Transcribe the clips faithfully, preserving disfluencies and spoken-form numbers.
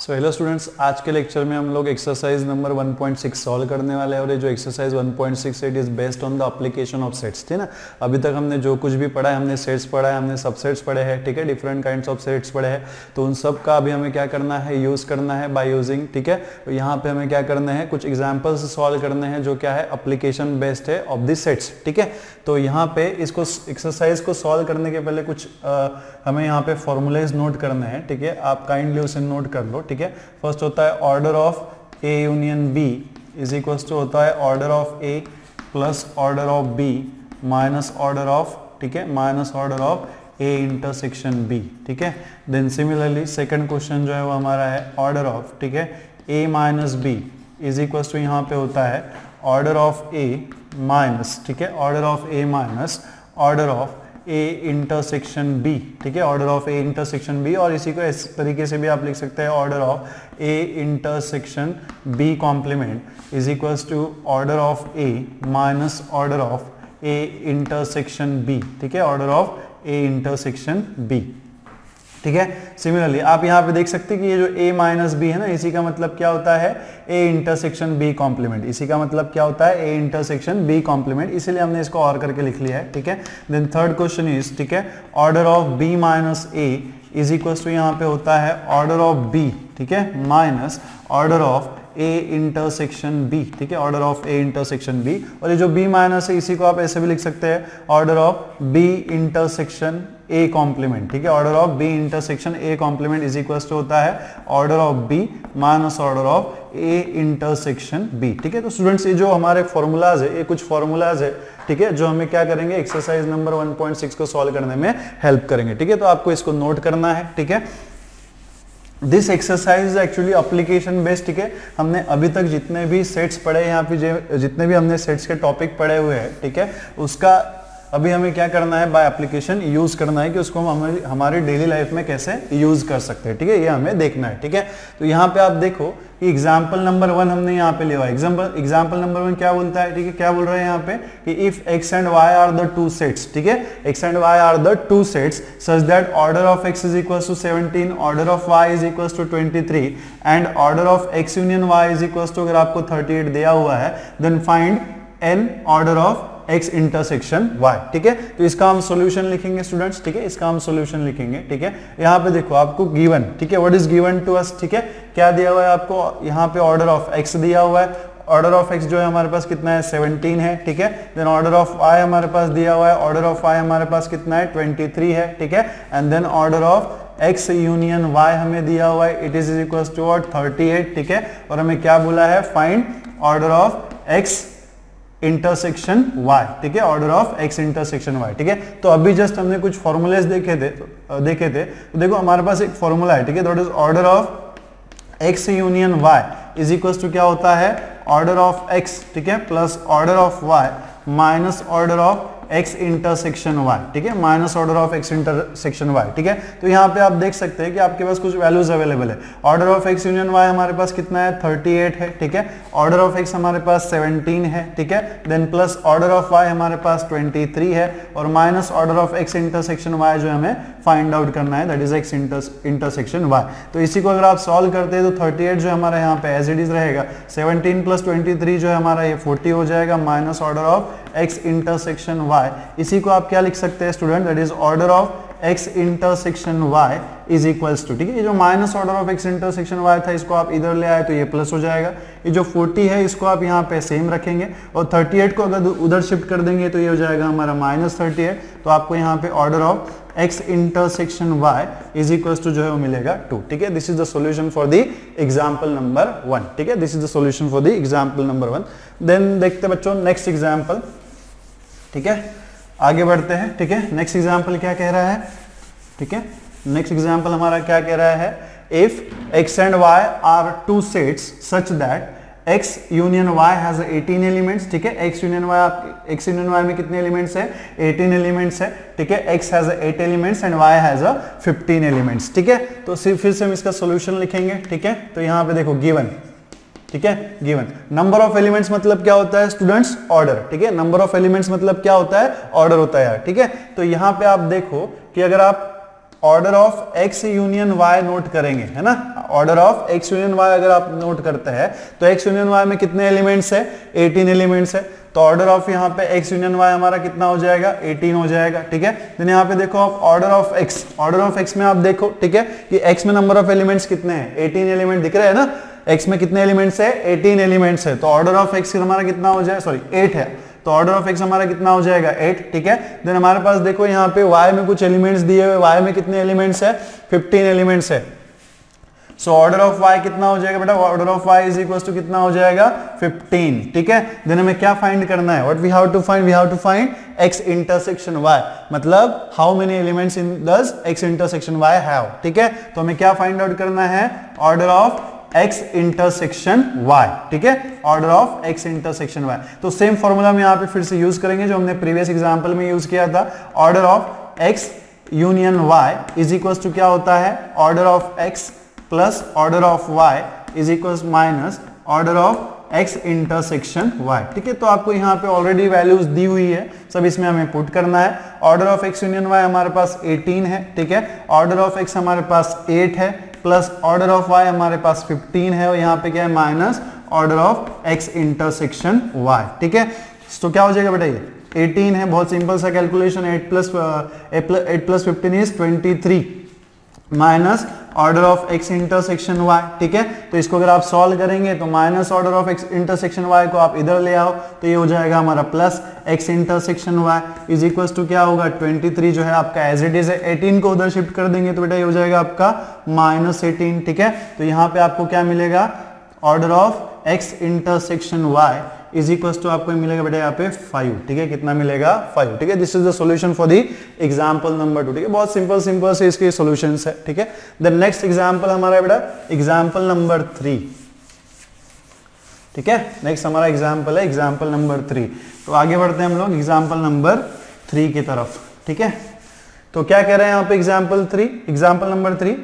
So hello students, आज के lecture में हम लोग exercise number one point six solve करने वाले हैं। और ये जो exercise one point six eight is based on the application of sets. ठीक है ना, अभी तक हमने जो कुछ भी पढ़ा है, हमने सेट्स पढ़ा है, हमने सबसेट्स पढ़े हैं, ठीक है, डिफरेंट काइंड्स ऑफ सेट्स पढ़े हैं। तो उन सब का अभी हमें क्या करना है, यूज करना है बाय यूजिंग। ठीक है, यहाँ पे हमें क्या करना है, कुछ एग्जाम्पल्स सॉल्व करने हैं जो क्या है, एप्लीकेशन बेस्ड है ऑफ द सेट्स। ठीक है, तो यहाँ पे इसको एक्सरसाइज को सॉल्व करने के पहले कुछ आ, हमें यहाँ पे फॉर्मूलाइज नोट करना है। ठीक है, आप काइंडली उसे नोट कर लो। ठीक है, फर्स्ट होता है order of A union B is equal to होता है order of A plus order of B minus order of, ठीक है, minus order of A intersection B. ठीक है, देन सिमिलरली सेकंड क्वेश्चन जो है वो हमारा है ऑर्डर ऑफ, ठीक है, A minus B is equal to यहाँ पे होता है ऑर्डर ऑफ ए माइनस, ठीक है, order of A minus order of A intersection B. ठीक है, order of A intersection B, और इसी को इस तरीके से भी आप लिख सकते हैं order of A intersection B complement is equals to order of A minus order of A intersection B. ठीक है, order of A intersection B. ठीक है, सिमिलरली आप यहाँ पे देख सकते हैं कि ये जो a माइनस बी है ना, इसी का मतलब क्या होता है, a इंटरसेक्शन b कॉम्प्लीमेंट। इसी का मतलब क्या होता है, a इंटरसेक्शन b कॉम्प्लीमेंट, इसीलिए हमने इसको और करके लिख लिया है। ठीक है, देन थर्ड क्वेश्चन इज, ठीक है, order of b minus a is equal to यहाँ पे होता है ऑर्डर ऑफ b, ठीक है, minus order of a intersection b। ठीक है, order of a intersection b, और ये जो b माइनस है इसी को आप ऐसे भी लिख सकते हैं order of b intersection a complement. ठीक है, order of b intersection a complement is equal to होता है order of b minus order of a intersection b। ठीक है, तो स्टूडेंट्स ये जो हमारे फॉर्मूलाज है, ये कुछ फॉर्मूलाज है, ठीक है, जो हमें क्या करेंगे, exercise number one point six को सॉल्व करने में हेल्प करेंगे। ठीक है, तो आपको इसको नोट करना है। ठीक है, this exercise is actually application based. ठीक है, हमने अभी तक जितने भी सेट्स पढ़े, यहाँ पे जितने भी हमने सेट्स के टॉपिक पढ़े हुए हैं, ठीक है, उसका अभी हमें क्या करना है, बाय एप्लीकेशन यूज करना है कि उसको हम हमारी हमारी डेली लाइफ में कैसे यूज कर सकते हैं। ठीक है, ये हमें देखना है। ठीक है, तो यहाँ पे आप देखो कि एग्जाम्पल नंबर वन हमने यहाँ पे लिया। एग्जाम्पल एग्जाम्पल नंबर वन क्या बोलता है, ठीक है, क्या बोल रहा है यहाँ पे कि if X and Y are the two sets, ठीक है, X and Y are the two sets such that order of X is equal to seventeen, order of Y is equal to twenty three and order of x union Y is equal to अगर आपको thirty eight दिया हुआ है, then find an order of x intersection y। ठीक है, तो इसका हम सॉल्यूशन लिखेंगे स्टूडेंट्स। ठीक है, इसका हम सॉल्यूशन लिखेंगे। ठीक है, यहाँ पे देखो आपको गिवन, ठीक है, what is given to us, ठीक है, क्या दिया हुआ है आपको यहाँ पे ऑर्डर ऑफ x दिया हुआ है। ऑर्डर ऑफ x जो है हमारे पास कितना है, सेवनटीन है। ठीक है, देन ऑर्डर ऑफ y हमारे पास दिया हुआ है, ऑर्डर ऑफ y हमारे पास कितना है, ट्वेंटी थ्री है। ठीक है, and then order of x union y हमें दिया हुआ है, इट इज इक्वल टू और थर्टी एट। ठीक है, और हमें क्या बोला है, find order of x intersection y। ठीक है, order of x intersection y। ठीक है, तो अभी जस्ट हमने कुछ फॉर्मूलेज देखे थे तो, देखे थे तो देखो हमारे पास एक फॉर्मूला है, ठीक है, that is order of x union y is equal to क्या होता है, ऑर्डर ऑफ x, ठीक है, plus order of y minus order of x intersection y। ठीक है, minus order of x intersection y। ठीक है, तो यहाँ पे आप देख सकते हैं कि आपके पास कुछ वैल्यूज अवेलेबल है। Order of x union y हमारे पास कितना है, थर्टी एट है। ठीक है, ऑर्डर ऑफ x हमारे पास सेवनटीन है। ठीक है, then plus order of y हमारे पास ट्वेंटी थ्री है, और minus order of x intersection y जो हमें फाइंड आउट करना है, that is x intersection y। तो इसी को अगर आप सॉल्व करते हैं तो थर्टी एट जो हमारा यहाँ पे एज इट इज रहेगा, सेवनटीन प्लस ट्वेंटी थ्री जो है हमारा ये फोर्टी हो जाएगा, minus order of x intersection y। इसी को आप क्या लिख सकते हैं student, that is order of x intersection y is equals to, ठीक है, ये जो minus order of x intersection y था इसको आप इधर ले आए तो ये प्लस हो जाएगा, ये जो फोर्टी है इसको आप यहाँ पे सेम रखेंगे, और थर्टी एट को अगर उधर शिफ्ट कर देंगे तो ये हो जाएगा हमारा माइनस थर्टी एट। तो आपको यहाँ पे order of x intersection y is equal to जो है वो मिलेगा टू। ठीक है, this is the solution for the example number one. ठीक है, this is the solution for the example number one. Then देखते बच्चों नेक्स्ट एग्जांपल। ठीक है, आगे बढ़ते हैं। ठीक है, नेक्स्ट एग्जांपल क्या कह रहा है, ठीक है, नेक्स्ट एग्जांपल हमारा क्या कह रहा है, if x and y are two sets such that x union y has eighteen elements. ठीक है, x union y x union y में कितने एलिमेंट्स है, एटीन एलिमेंट्स है। ठीक है, x has eight elements and y has fifteen elements. ठीक है, तो सिर्फ फिर से हम इसका सॉल्यूशन लिखेंगे। ठीक है, तो यहाँ पे देखो गिवन, ठीक है, गिवन नंबर ऑफ एलिमेंट्स मतलब क्या होता है स्टूडेंट्स, ऑर्डर। ठीक है, नंबर ऑफ एलिमेंट्स मतलब क्या होता है, ऑर्डर होता है। ठीक है, तो यहां पे आप देखो कि अगर आप order of x union Y note करेंगे, है ना। Order of x union Y अगर आप नोट करते हैं तो एक्स यूनियन वाई में कितने एलिमेंट्स है, अठारह एलिमेंट्स है। तो ऑर्डर ऑफ यहाँ पे एक्स यूनियन वाई हमारा कितना हो जाएगा, अठारह हो जाएगा, ठीक है। देन यहाँ पे देखो आप order of X, order of X में आप देखो, ठीक है, कि एक्स में नंबर ऑफ एलिमेंट्स कितने हैं, अठारह एलिमेंट दिख रहे हैं ना। एक्स में कितने एलिमेंट्स है, अठारह एलिमेंट्स है। तो ऑर्डर ऑफ एक्स हमारा कितना हो जाएगा, सॉरी आठ है, तो ऑर्डर ऑफ एक्स हमारा कितना हो जाएगा, आठ, ठीक है। देन हमारे पास देखो यहाँ पे वाई में कुछ एलिमेंट्स दिए हुए, वाई में कितने एलिमेंट्स है, पंद्रह एलिमेंट्स है। सो ऑर्डर ऑफ वाई कितना हो जाएगा बेटा, order of Y is equal to कितना हो जाएगा, पंद्रह, ठीक है। देन हमें क्या फाइंड करना है, what we have to find, we have to find x intersection y, मतलब how many elements in does x intersection y have, ठीक है। तो हमें क्या फाइंड आउट करना है, order of x intersection y, ठीक है, order of x intersection y। तो सेम फॉर्मूला हम यहाँ पे फिर से यूज करेंगे जो हमने प्रीवियस एग्जांपल में यूज किया था। Order of x union y is equal to क्या होता है, order of x plus order of y is equal minus order of x intersection y, ठीक है। तो आपको यहाँ पे ऑलरेडी वैल्यूज दी हुई है, सब इसमें हमें पुट करना है। Order of x union y हमारे पास अठारह है, ठीक है। ऑर्डर ऑफ x हमारे पास आठ है, प्लस ऑर्डर ऑफ y हमारे पास पंद्रह है, और यहाँ पे क्या है, minus order of x intersection y, ठीक है। तो क्या हो जाएगा बेटा, ये अठारह है, बहुत सिंपल सा calculation, eight plus eight plus fifteen is twenty three, minus order of x intersection y, ठीक है। तो इसको अगर आप सॉल्व करेंगे तो minus order of x intersection y को आप इधर ले आओ तो ये हो जाएगा हमारा plus x intersection y is equal to क्या होगा, तेईस जो है आपका एज इट इज है, अठारह को उधर शिफ्ट कर देंगे तो बेटा ये हो जाएगा आपका माइनस एटीन, ठीक है। तो यहाँ पे आपको क्या मिलेगा, order of x intersection y is equal to आपको मिलेगा बेटा यहाँ पे फाइव, ठीक है। कितना मिलेगा, फाइव, ठीक है। This is the solution for the example number two, ठीक है। बहुत सिंपल सिंपल से इसके सॉल्यूशंस है, ठीक है। द नेक्स्ट एग्जांपल हमारा बेटा एग्जांपल नंबर थ्री, ठीक है। नेक्स्ट हमारा एग्जांपल है एग्जांपल नंबर थ्री। तो आगे बढ़ते हैं हम लोग एग्जाम्पल नंबर थ्री की तरफ, ठीक है। तो क्या कह रहे हैं यहाँ पे example three, example number three,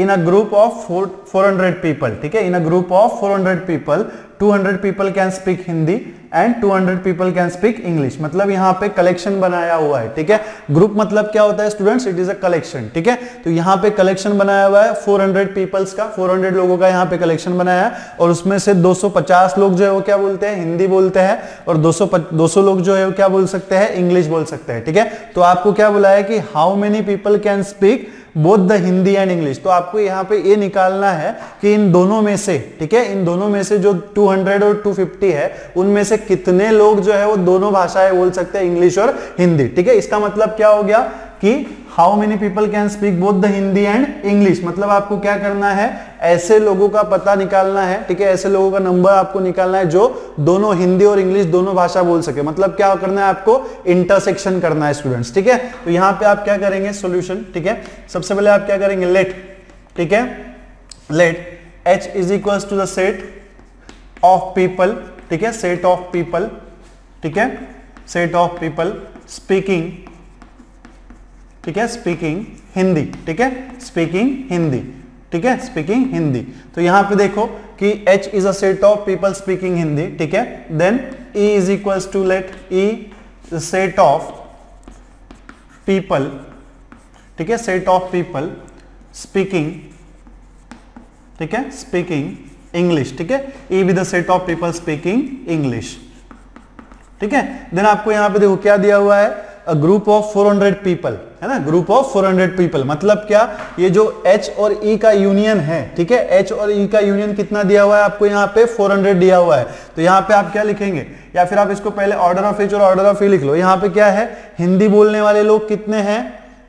in a group of four hundred people, ठीक है। In a group of four hundred people two hundred people can speak Hindi and two hundred people can speak English. मतलब यहाँ पे collection बनाया हुआ है, ठीक है। ग्रुप मतलब क्या होता है students, it is a collection, ठीक है। तो यहाँ पे कलेक्शन बनाया हुआ है फोर हंड्रेड पीपल्स का, फोर हंड्रेड लोगों का यहाँ पे कलेक्शन बनाया है, और उसमें से दो सौ पचास लोग जो है वो क्या बोलते हैं, हिंदी बोलते हैं, और दो सौ दो सौ लोग जो है वो क्या बोल सकते हैं, इंग्लिश बोल सकते हैं, ठीक है। तो आपको क्या बोला है कि how many people can speak both the Hindi and English. तो आपको यहाँ पे ये निकालना है कि इन दोनों में से, ठीक है, इन दोनों में से जो दो सौ और दो सौ पचास है उनमें से कितने लोग जो है वो दोनों भाषाएं बोल सकते हैं, इंग्लिश और हिंदी, ठीक है। इसका मतलब क्या हो गया कि how many people can speak both the Hindi and English, मतलब आपको क्या करना है, ऐसे लोगों का पता निकालना है, ठीक है। ऐसे लोगों का नंबर आपको निकालना है जो दोनों हिंदी और इंग्लिश दोनों भाषा बोल सके, मतलब क्या करना है आपको, इंटरसेक्शन करना है स्टूडेंट्स, ठीक है। तो यहाँ पे आप क्या करेंगे सॉल्यूशन, ठीक है। सबसे पहले आप क्या करेंगे, लेट, ठीक है, let H is equal to the set of people, ठीक है, सेट ऑफ पीपल, ठीक है, सेट ऑफ पीपल स्पीकिंग, ठीक है, स्पीकिंग हिंदी, ठीक है, स्पीकिंग हिंदी, ठीक है, स्पीकिंग हिंदी। तो यहाँ पे देखो कि H is a set of people speaking Hindi, ठीक है। Then E is equal to let E set of people, ठीक है, सेट ऑफ पीपल स्पीकिंग, ठीक है, स्पीकिंग इंग्लिश, ठीक है। E be the set of people speaking English, ठीक है। देन आपको यहाँ पे देखो क्या दिया हुआ है, अ ग्रुप ऑफ चार सौ पीपल, है ना, ग्रुप ऑफ चार सौ पीपल, मतलब क्या, ये जो H और E का यूनियन है, ठीक है, H और E का यूनियन कितना दिया हुआ है आपको यहाँ पे चार सौ दिया हुआ है। तो यहाँ पे आप क्या लिखेंगे, या फिर आप इसको पहले ऑर्डर ऑफ H और ऑर्डर ऑफ E लिख लो। यहाँ पे क्या है, हिंदी बोलने वाले लोग कितने हैं,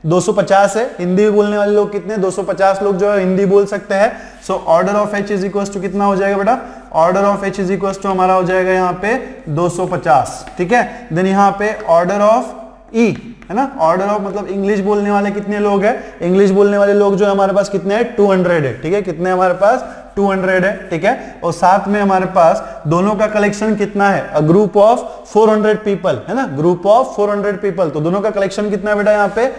दो सौ पचास है, हिंदी बोलने वाले लोग कितने, दो सौ पचास लोग जो है हिंदी बोल सकते हैं। So order of H is equal to कितना हो जाएगा बेटा, order of H is equal to हमारा हो जाएगा यहाँ पे दो सौ पचास, ठीक है। देन यहाँ पे ऑर्डर ऑफ E, है ना, ऑर्डर ऑफ मतलब इंग्लिश बोलने वाले कितने लोग हैं, इंग्लिश बोलने वाले लोग जो हमारे पास कितने हैं, दो सौ है, ठीक है, कितने हमारे पास दो सौ है, ठीक है। और साथ में हमारे पास दोनों का कलेक्शन कितना है, अ ग्रुप ऑफ चार सौ पीपल, है ना, ग्रुप ऑफ चार सौ पीपल, तो दोनों का कलेक्शन कितना है बेटा यहाँ पे,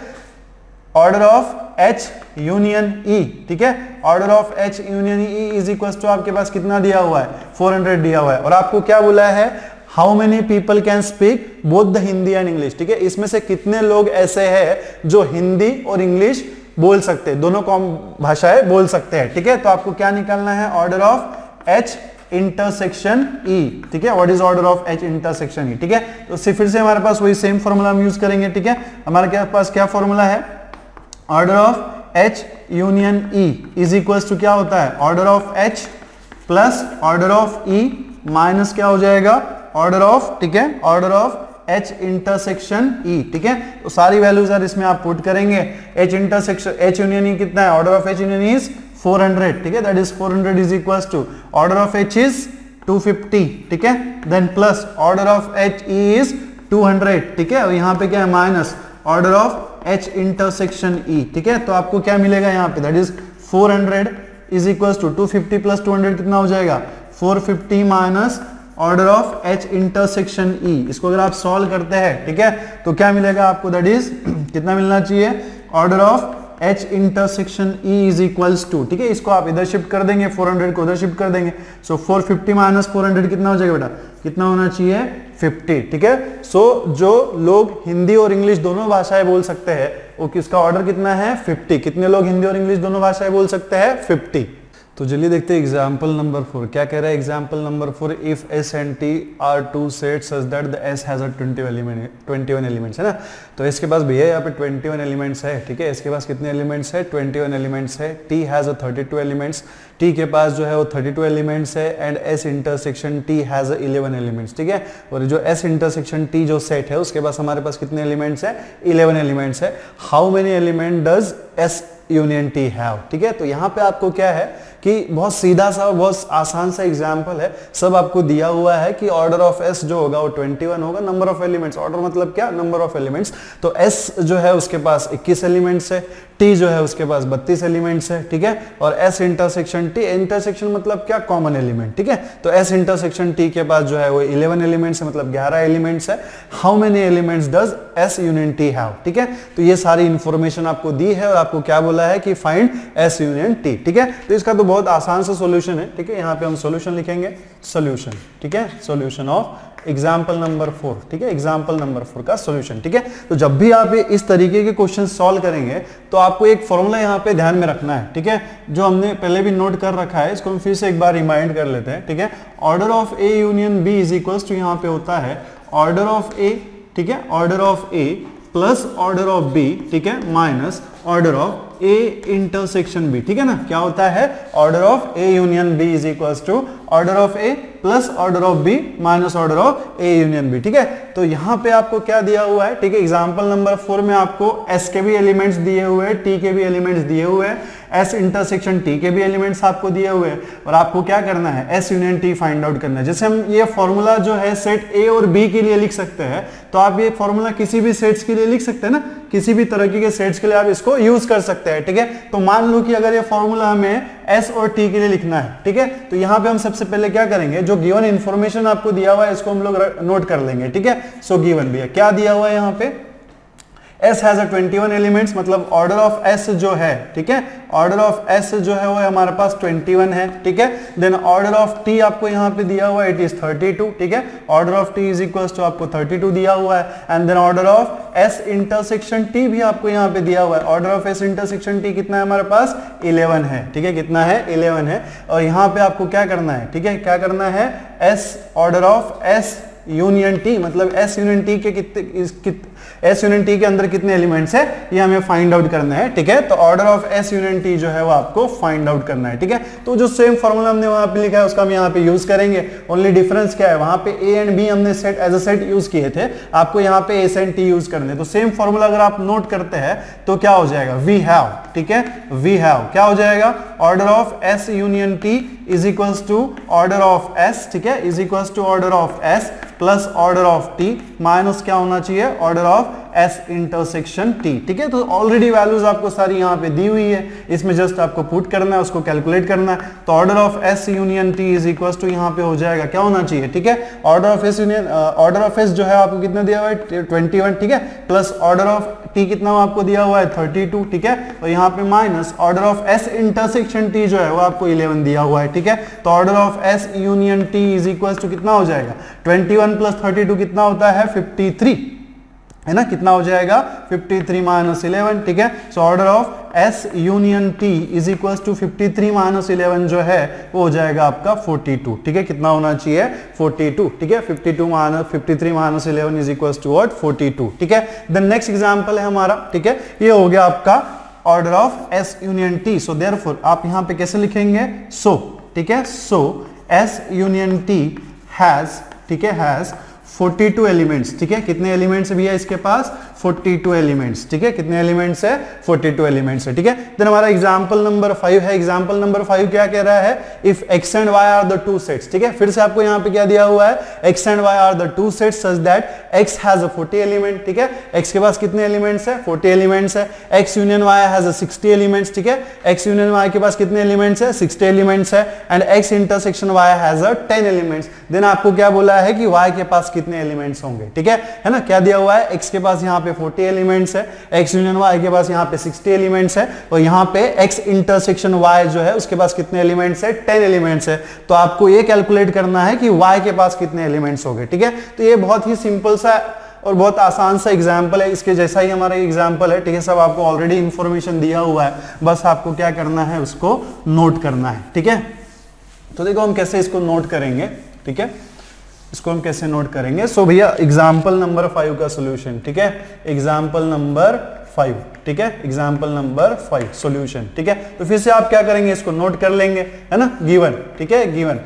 order of H union E, ठीक है, order of H union E is equal to आपके पास कितना दिया हुआ है, चार सौ दिया हुआ है। और आपको क्या बोला है, how many people can speak both the Hindi and English, ठीक है, इसमें से कितने लोग ऐसे हैं जो हिंदी और इंग्लिश बोल सकते हैं, दोनों कॉम भाषाएं बोल सकते हैं। ठीक है, तो आपको क्या निकालना है, order of H intersection E. ठीक है, what is order of H intersection E. ठीक है, तो फिर से हमारे पास वही सेम फॉर्मूला हम यूज करेंगे। ठीक है, हमारे क्या पास क्या फॉर्मूला है, order of H union E is equals to क्या होता है, order of H plus order of E minus क्या हो जाएगा, ऑर्डर ऑफ, ठीक है, order of H intersection E। ठीक है, तो सारी वैल्यूज यार इसमें आप पुट करेंगे। H intersection H union E कितना है, order of H union E is four hundred. ठीक है, that is four hundred is equals to order of H is two fifty. ठीक है, then plus order of H E is two hundred. ठीक है, और यहाँ पे क्या है, minus order of H intersection E। ठीक है, तो आपको क्या मिलेगा यहाँ पे, that is four hundred is equals to two fifty plus two hundred कितना हो जाएगा, four fifty minus order of H intersection E। इसको अगर आप सॉल्व करते हैं, ठीक है, तो क्या मिलेगा आपको, दैट इज कितना मिलना चाहिए, order of H intersection E is equals to, ठीक है, इसको आप इधर शिफ्ट कर देंगे, फोर हंड्रेड को उधर शिफ्ट कर देंगे, so so, four fifty minus four hundred कितना हो जाएगा बेटा, कितना होना चाहिए, फिफ्टी। ठीक है, सो so, जो लोग हिंदी और इंग्लिश दोनों भाषाएं बोल सकते हैं वो किसका ऑर्डर कितना है, फिफ्टी। कितने लोग हिंदी और इंग्लिश दोनों भाषाएं बोल सकते हैं, फिफ्टी। तो चलिए देखते हैं एग्जाम्पल नंबर फोर क्या कह रहा है। Example number four, if S and T are two set such that the S has twenty one elements, है ना, तो इसके पास भैया यहाँ पे ट्वेंटी वन एलिमेंट्स है। ठीक है, इसके पास कितने एलिमेंट्स है, ट्वेंटी वन एलिमेंट्स है। T has a thirty two elements, T के पास जो है वो थर्टी टू एलिमेंट्स है। And S intersection T has eleven elements. ठीक है, और जो एस इंटरसेक्शन टी जो सेट है उसके पास हमारे पास कितने एलिमेंट्स है, इलेवन एलिमेंट्स है। How many element does S union T have. ठीक है, तो यहाँ पे आपको क्या है कि बहुत सीधा सा, बहुत आसान सा एग्जाम्पल है, सब आपको दिया हुआ है कि ऑर्डर ऑफ एस जो होगा वो इक्कीस होगा, नंबर ऑफ एलिमेंट्स, ऑर्डर मतलब क्या, नंबर ऑफ एलिमेंट्स। तो एस जो है उसके पास इक्कीस एलिमेंट्स है, टी जो है उसके पास बत्तीस एलिमेंट्स है। ठीक है, और एस इंटरसेक्शन टी, इंटरसेक्शन मतलब क्या, कॉमन एलिमेंट। ठीक है, तो एस इंटरसेक्शन टी के पास जो है वो इलेवन एलिमेंट्स है, मतलब ग्यारह एलिमेंट्स है। How many elements does S union T have. ठीक है, तो ये सारी इंफॉर्मेशन आपको दी है और आपको क्या बोला है कि फाइंड एस यूनियन टी। ठीक है, तो इसका तो बहुत आसान सा सॉल्यूशन है। ठीक है, यहाँ पे हम सॉल्यूशन लिखेंगे, सॉल्यूशन। ठीक है, solution of example number four. ठीक है, एग्जांपल नंबर फोर का सॉल्यूशन। ठीक है, तो जब भी आप इस तरीके के क्वेश्चन सॉल्व करेंगे तो आपको एक फॉर्मूला यहाँ पे ध्यान में रखना है। ठीक है, जो हमने पहले भी नोट कर रखा है, इसको हम फिर से एक बार रिमाइंड कर लेते हैं। ठीक है, order of A union B is equals to यहाँ पे होता है ऑर्डर ऑफ ए, ठीक है, order of A plus order of B, ठीक है, minus order of A intersection B. ठीक है ना, क्या होता है, order of A union B is equals to order of A plus order of B minus order of A union B. ठीक है, तो यहाँ पे आपको क्या दिया हुआ है, ठीक है, एग्जाम्पल नंबर फोर में आपको एस के भी एलिमेंट्स दिए हुए हैं, टी के भी एलिमेंट्स दिए हुए हैं, एस इंटरसेक्शन टी के भी एलिमेंट्स आपको दिए हुए हैं, और आपको क्या करना है, S union T find out करना है। जैसे हम ये फॉर्मूला जो है सेट ए और बी के लिए लिख सकते हैं, तो आप ये फॉर्मूला किसी भी सेट्स के लिए लिख सकते हैं ना, किसी भी तरह के सेट्स के लिए आप इसको यूज कर सकते हैं। ठीक है, तो मान लो कि अगर ये फॉर्मूला हमें एस और टी के लिए लिखना है, ठीक है, तो यहाँ पे हम सबसे पहले क्या करेंगे, जो गिवन इंफॉर्मेशन आपको दिया हुआ है इसको हम लोग नोट कर लेंगे। ठीक है, सो गिवन भैया क्या दिया हुआ है यहाँ पे, S has a twenty one elements, मतलब ऑर्डर ऑफ S जो है, ठीक है, ऑर्डर ऑफ S जो है वो हमारे पास ट्वेंटी वन है। ठीक है, देन ऑर्डर ऑफ T आपको यहाँ पे दिया हुआ है, इट इज थर्टी टू। ठीक है, order of T is equals to आपको थर्टी टू दिया हुआ है। And then order of S intersection T भी आपको यहाँ पे दिया हुआ है, order of S intersection T कितना है हमारे पास, इलेवन है। ठीक है, कितना है, इलेवन है। और यहाँ पे आपको क्या करना है, ठीक है, क्या करना है, S order of S union T, मतलब S यूनियन T के कितने, S यूनियन T के अंदर कितने एलिमेंट्स है ये हमें फाइंड आउट करना है। ठीक है, तो order of S union T जो है वो आपको फाइंड आउट करना है। ठीक है, तो जो सेम फॉर्मूला हमने वहां पे लिखा है उसका हम यहाँ पे यूज करेंगे। ओनली डिफरेंस क्या है, वहां पे A एंड B हमने set as a set use किए थे, आपको यहाँ पे S एंड T यूज करने। तो सेम फॉर्मूला अगर आप नोट करते हैं तो क्या हो जाएगा, वी हैव, ठीक है, वी हैव क्या हो जाएगा, order of S union T is equals to order of S, ठीक है, is equals to order of S plus order of T minus क्या होना चाहिए, order of S intersection T। ठीक है, तो ऑलरेडी वैल्यूज आपको सारी यहाँ पे दी हुई है, इसमें जस्ट आपको पुट करना है, उसको कैलकुलेट करना है। तो order of S union T is equals to यहाँ पे हो जाएगा, क्या होना चाहिए, ठीक है, order of S union, order of S जो है आपको कितना दिया हुआ है, ट्वेंटी वन, ठीक है, प्लस ऑर्डर ऑफ T कितना आपको दिया हुआ है, थर्टी टू। ठीक है, और यहाँ पे minus order of S intersection T जो है वो आपको इलेवन दिया हुआ है। ठीक है, तो order of S union T is equals to कितना हो जाएगा, twenty one plus thirty two कितना होता है, फिफ्टी थ्री। है ना, कितना हो जाएगा फिफ्टी थ्री माइनस इलेवन। ठीक है, so order of S union T is equal to fifty three minus eleven जो है वो हो जाएगा आपका फोर्टी टू। ठीक है, कितना होना चाहिए फोर्टी टू। ठीक है, fifty two minus fifty three minus eleven is equal to what forty two. ठीक है, देन नेक्स्ट एग्जांपल है हमारा। ठीक है, ये हो गया आपका order of S union T। So therefore आप यहाँ पे कैसे लिखेंगे सो। ठीक है, so S union T has, ठीक है, हैज फोर्टी टू एलिमेंट्स। ठीक है, कितने एलिमेंट्स भी है इसके पास फोर्टी टू एलिमेंट्स। ठीक है, कितने एलिमेंट्स है फोर्टी टू एलिमेंट्स है। ठीक है, देन हमारा एग्जांपल नंबर फाइव है। एग्जांपल नंबर फाइव क्या कह रहा है if X and Y are the two sets. ठीक है, फिर से आपको यहाँ पे क्या दिया हुआ है X and Y are the two sets such that X has a forty element. ठीक है, एक्स के पास कितने एलिमेंट्स है फोर्टी एलिमेंट्स है। X union Y has a sixty elements. ठीक है, एक्स यूनियन वाई के पास कितने एलिमेंट्स है सिक्सटी एलिमेंट्स है and X intersection Y has a ten elements. Then आपको क्या बोला है कि वाई के पास कितने एलिमेंट्स होंगे। ठीक है, है ना, क्या दिया हुआ है एक्स के पास यहाँ पे फोर्टी एलिमेंट्स है, एक्स यूनियन वाई के पास यहाँ पे सिक्सटी एलिमेंट्स है और यहाँ पे एक्स इंटरसेक्शन वाई जो है उसके पास कितने एलिमेंट्स है टेन एलिमेंट्स है। तो आपको ये कैलकुलेट करना है कि वाई के पास कितने एलिमेंट्स होंगे। ठीक है, तो ये बहुत ही सिंपल सा और बहुत आसान सा एग्जाम्पल है, इसके जैसा ही हमारा एग्जाम्पल है। ठीक है, सब आपको ऑलरेडी इंफॉर्मेशन दिया हुआ है, बस आपको क्या करना है उसको नोट करना है। ठीक है, तो देखो हम कैसे इसको नोट करेंगे। ठीक है, इसको हम कैसे नोट करेंगे। सो भैया एग्जाम्पल नंबर फाइव का सॉल्यूशन। ठीक है, एग्जाम्पल नंबर फाइव। ठीक है, एग्जाम्पल नंबर फाइव सॉल्यूशन। ठीक है, तो फिर से आप क्या करेंगे इसको नोट कर लेंगे, है ना। गिवन, ठीक है, गिवन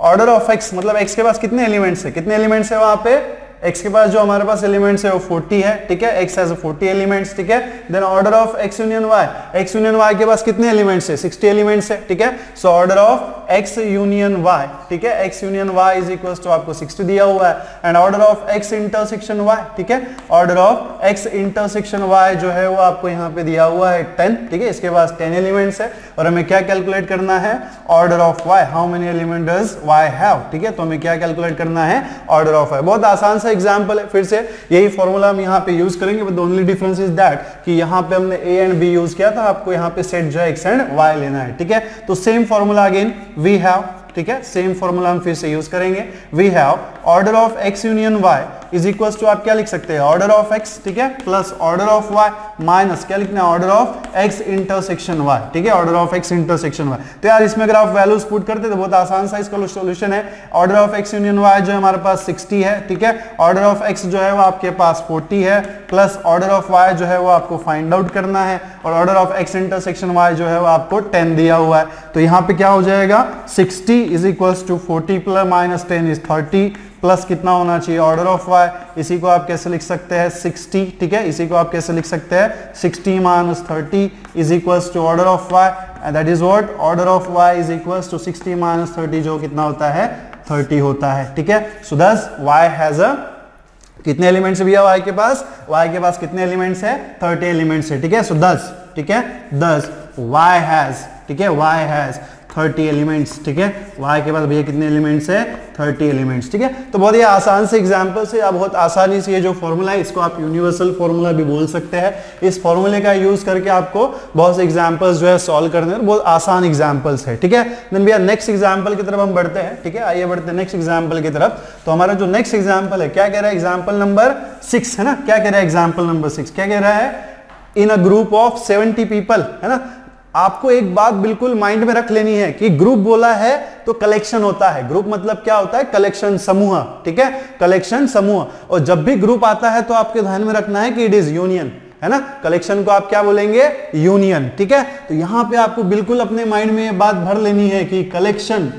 ऑर्डर ऑफ एक्स मतलब एक्स के पास कितने एलिमेंट्स है कितने एलिमेंट्स है वहां पे एक्स के पास जो हमारे पास एलिमेंट्स है वो फोर्टी है। ठीक है, एक्स हैज फोर्टी एलिमेंट्स। ठीक है, then order of x union Y X union Y के पास कितने एलिमेंट्स है सिक्सटी एलिमेंट्स है। ठीक है, so order of x union Y, ठीक है, X union Y is equal to आपको सिक्सटी दिया हुआ है and order of X intersection Y, ठीक है, order of X intersection Y जो है वो आपको यहाँ पे दिया हुआ है टेन। ठीक है, इसके पास टेन एलिमेंट्स है और हमें क्या कैलकुलेट करना है order of Y, how many element does Y have. ठीक है, तो हमें क्या कैलकुलेट करना है ऑर्डर ऑफ वाई। बहुत आसान एग्जाम्पल है, फिर से यही फॉर्मूला हम यहाँ पे यूज करेंगे but the only difference is that कि यहाँ पे हमने ए एंड बी यूज किया था, आपको यहाँ पे सेट जो है एक्स एंड वाई लेना है। ठीक है, तो same formula again we have, ठीक है, सेम फॉर्मूला हम फिर से यूज करेंगे we have order of x union Y is equal to आप क्या लिख सकते हैं ऑर्डर ऑफ एक्स, ठीक है, plus order of Y minus क्या लिखना है order of X intersection Y. ठीक है, order of X intersection Y. तो यार इसमें अगर आप वैल्यूज पुट करते तो बहुत आसान सा इसका सोल्यूशन है। Order of x union Y जो है हमारे पास सिक्सटी है, ठीक है, ऑर्डर ऑफ एक्स जो है वो आपके पास फोर्टी है, प्लस ऑर्डर ऑफ वाई जो है वो आपको फाइंड आउट करना है और order of X intersection Y जो है वो आपको टेन दिया हुआ है। तो यहाँ पे क्या हो जाएगा sixty is equals to forty plus minus ten is thirty, plus कितना होना चाहिए ऑर्डर ऑफ वाई, इसी को आप कैसे लिख सकते हैं सिक्सटी। ठीक है, इसी को आप कैसे लिख सकते हैं sixty minus thirty is equals to order of Y and that is what order of Y is equals to sixty minus thirty जो कितना होता है थर्टी होता है। ठीक है, सो दस वाई हैज अ कितने एलिमेंट्स भैया वाई के पास वाई के पास कितने एलिमेंट्स है थर्टी एलिमेंट्स है। ठीक है, सो दस, ठीक है, दस वाई हैज, ठीक है, वाई हैज थर्टी एलिमेंट्स। ठीक है, वाई के पास भैया कितने एलिमेंट्स है थर्टी एलिमेंट्स। ठीक है, तो बहुत ही आसान से एग्जांपल से आप बहुत आसानी से ये जो फॉर्मूला है इसको आप यूनिवर्सल फॉर्मूला भी बोल सकते हैं। इस फॉर्मूले का यूज करके आपको बहुत से एग्जांपल्स जो है सॉल्व करने हैं, बहुत आसान एग्जांपल्स है। ठीक है, देन भैया नेक्स्ट एग्जाम्पल की तरफ हम बढ़ते हैं। ठीक है, आइए बढ़ते हैं नेक्स्ट एग्जाम्पल की तरफ। तो हमारा जो नेक्स्ट एग्जाम्पल है क्या कह रहा है एग्जाम्पल नंबर सिक्स, है ना, क्या कह रहा है एग्जाम्पल नंबर सिक्स क्या कह रहा है in a group of seventy people, है ना। आपको एक बात बिल्कुल माइंड में रख लेनी है कि ग्रुप बोला है तो कलेक्शन होता है, ग्रुप मतलब क्या होता है कलेक्शन समूह। ठीक है, कलेक्शन समूह, और जब भी ग्रुप आता है तो आपके ध्यान में रखना है कि इट इज यूनियन, है ना, कलेक्शन को आप क्या बोलेंगे यूनियन। ठीक है, तो यहां पे आपको बिल्कुल अपने माइंड में ये बात भर लेनी है कि कलेक्शन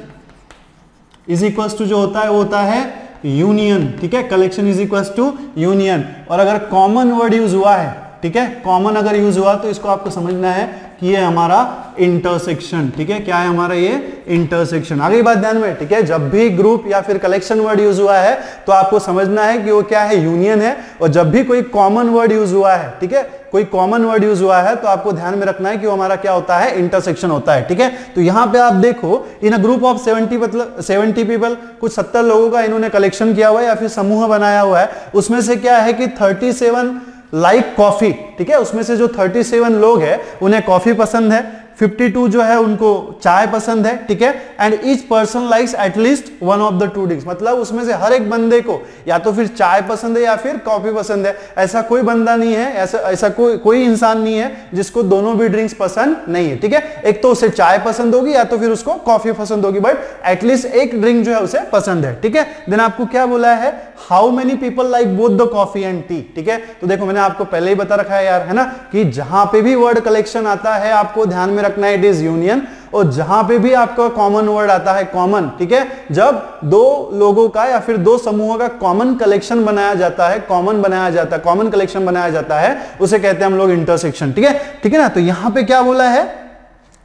इज इक्वल टू जो होता है वो होता है यूनियन। ठीक है, collection is equal to union, और अगर कॉमन वर्ड यूज हुआ है, ठीक है, कॉमन अगर यूज हुआ तो इसको आपको समझना है कि ये हमारा इंटरसेक्शन। ठीक है, क्या है हमारा ये इंटरसेक्शन, आगे बात ध्यान में। ठीक है, जब भी ग्रुप या फिर कलेक्शन वर्ड यूज हुआ है तो आपको समझना है कि वो क्या है यूनियन है, और जब भी कोई कॉमन वर्ड यूज हुआ है, ठीक है, कोई कॉमन वर्ड यूज हुआ है तो आपको ध्यान में रखना है कि वो हमारा क्या होता है इंटरसेक्शन होता है। ठीक है, तो यहाँ पे आप देखो in a group of seventy मतलब सेवेंटी पीपल, कुछ सत्तर लोगों का इन्होंने कलेक्शन किया हुआ है या फिर समूह बनाया हुआ है। उसमें से क्या है कि थर्टी सेवन लाइक कॉफी, ठीक है, उसमें से जो थर्टी सेवन लोग हैं उन्हें कॉफी पसंद है, फिफ्टी टू जो है उनको चाय पसंद है, ठीक है। And each person likes at least one of the two drinks, मतलब उसमें से हर एक बंदे को या तो फिर चाय पसंद है या फिर कॉफी पसंद है। ऐसा कोई बंदा नहीं है, ऐसा ऐसा कोई कोई इंसान नहीं है जिसको दोनों भी ड्रिंक्स पसंद नहीं है, ठीक है। एक तो उसे चाय पसंद होगी या तो फिर उसको कॉफी पसंद होगी, बट एटलीस्ट एक ड्रिंक जो है उसे पसंद है, ठीक है। देन आपको क्या बोला है, how many people like both the coffee and tea, ठीक है। तो देखो मैंने आपको पहले ही बता रखा है यार, है ना, कि जहां पे भी वर्ड कलेक्शन आता है आपको ध्यान में रखना है इट इज यूनियन, और जहां पे भी आपका कॉमन वर्ड आता है कॉमन, ठीक है, जब दो लोगों का या फिर दो समूहों का कॉमन कलेक्शन बनाया जाता है, कॉमन बनाया जाता है, कॉमन कलेक्शन बनाया जाता है, उसे कहते हैं हम लोग इंटरसेक्शन, ठीक है, ठीक है ना। तो यहां पे क्या बोला है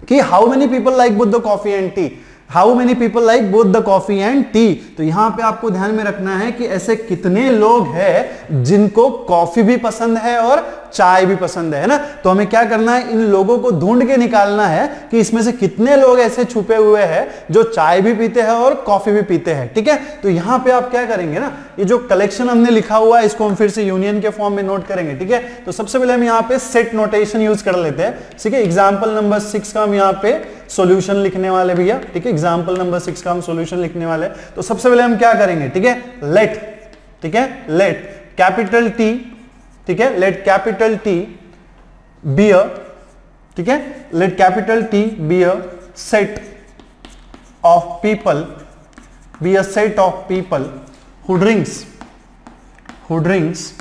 कि how many people like both the coffee and tea, how many people like both the coffee and tea. तो यहां पे आपको ध्यान में रखना है कि ऐसे कितने लोग हैं जिनको कॉफी भी पसंद है और चाय भी पसंद है ना। तो हमें क्या करना है, इन लोगों को ढूंढ के निकालना है कि इसमें से कितने लोग ऐसे छुपे हुए हैं जो चाय भी पीते हैं और कॉफी भी पीते हैं, ठीक है। तो यहाँ पे आप क्या करेंगे ना, ये जो कलेक्शन हमने लिखा हुआ है इसको हम फिर से यूनियन के फॉर्म में नोट करेंगे, ठीक है। तो सबसे पहले हम यहाँ पे सेट नोटेशन यूज कर लेते हैं, ठीक है। एग्जाम्पल नंबर सिक्स का हम यहाँ पे सोल्यूशन लिखने वाले भैया, ठीक है। एग्जाम्पल नंबर सिक्स का हम सोल्यूशन लिखने वाले, तो सबसे पहले हम क्या करेंगे, ठीक है, लेट, ठीक है, लेट कैपिटल टी, ठीक है, लेट कैपिटल टी बियर, ठीक है, let capital T be a set of people, be a set of people who drinks, who drinks,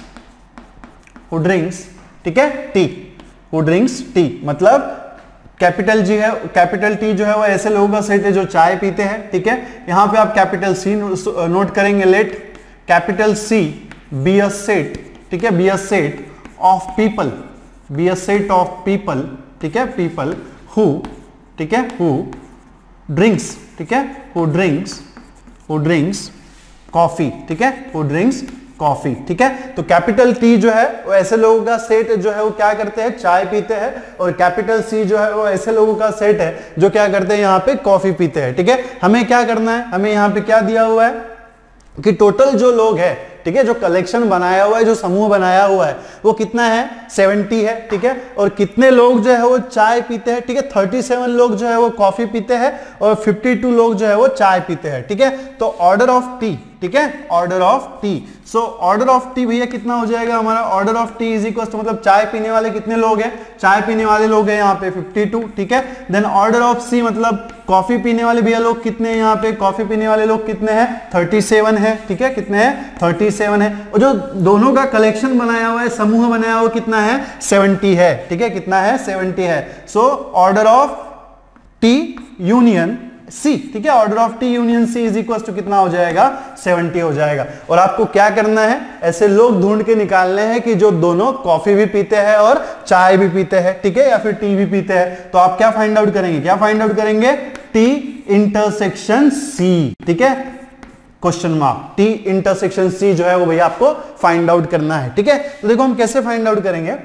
who drinks, ठीक है, टी, हु ड्रिंक्स टी, मतलब कैपिटल जी है, कैपिटल टी जो है वो ऐसे लोगों का सेट है जो चाय पीते हैं, ठीक है। यहां पे आप कैपिटल सी नोट करेंगे, let capital C be a set, ठीक है, be a set of people, be a set of people, ठीक है, पीपल हु, ठीक है, हु ड्रिंक्स, ठीक है, who drinks, who drinks coffee, ठीक है, हु ड्रिंक्स कॉफी, ठीक है। तो कैपिटल टी जो है वो ऐसे लोगों का सेट जो है वो क्या करते हैं, चाय पीते हैं, और कैपिटल सी जो है वो ऐसे लोगों का सेट है जो क्या करते हैं यहाँ पे कॉफी पीते हैं, ठीक है। हमें क्या करना है, हमें यहाँ पे क्या दिया हुआ है कि टोटल जो लोग है, ठीक है, जो कलेक्शन बनाया हुआ है, जो समूह बनाया हुआ है वो कितना है, सत्तर है, ठीक है, और कितने लोग जो है वो चाय पीते हैं, ठीक है, सैंतीस लोग जो है वो कॉफी पीते हैं और बावन लोग जो है वो चाय पीते हैं, ठीक है। तो ऑर्डर ऑफ टी, ठीक है, order of T, so order of T भैया कितना हो जाएगा हमारा, order of T is equal to, मतलब चाय पीने वाले कितने लोग हैं, चाय पीने वाले लोग हैं यहाँ पे बावन, ठीक है। देन ऑर्डर ऑफ सी, मतलब कॉफी पीने वाले भैया लोग कितने हैं यहाँ पे, कॉफी पीने वाले लोग कितने हैं, सैंतीस है, ठीक है, कितने हैं, सैंतीस है। और जो दोनों का कलेक्शन बनाया हुआ है, समूह बनाया हुआ कितना है, सत्तर है, ठीक है, कितना है, सत्तर है। So order of T union C, ठीक है, order of T union C is equal to कितना हो जाएगा, सत्तर हो जाएगा। और आपको क्या करना है, ऐसे लोग ढूंढ के निकालने हैं कि जो दोनों कॉफी भी पीते हैं और चाय भी पीते हैं, ठीक है, या फिर टी भी पीते हैं। तो आप क्या फाइंड आउट करेंगे, क्या फाइंड आउट करेंगे, टी इंटरसेक्शन सी, ठीक है, question mark, T intersection C जो है वो भैया आपको फाइंड आउट करना है, ठीक है। तो देखो हम कैसे फाइंड आउट करेंगे,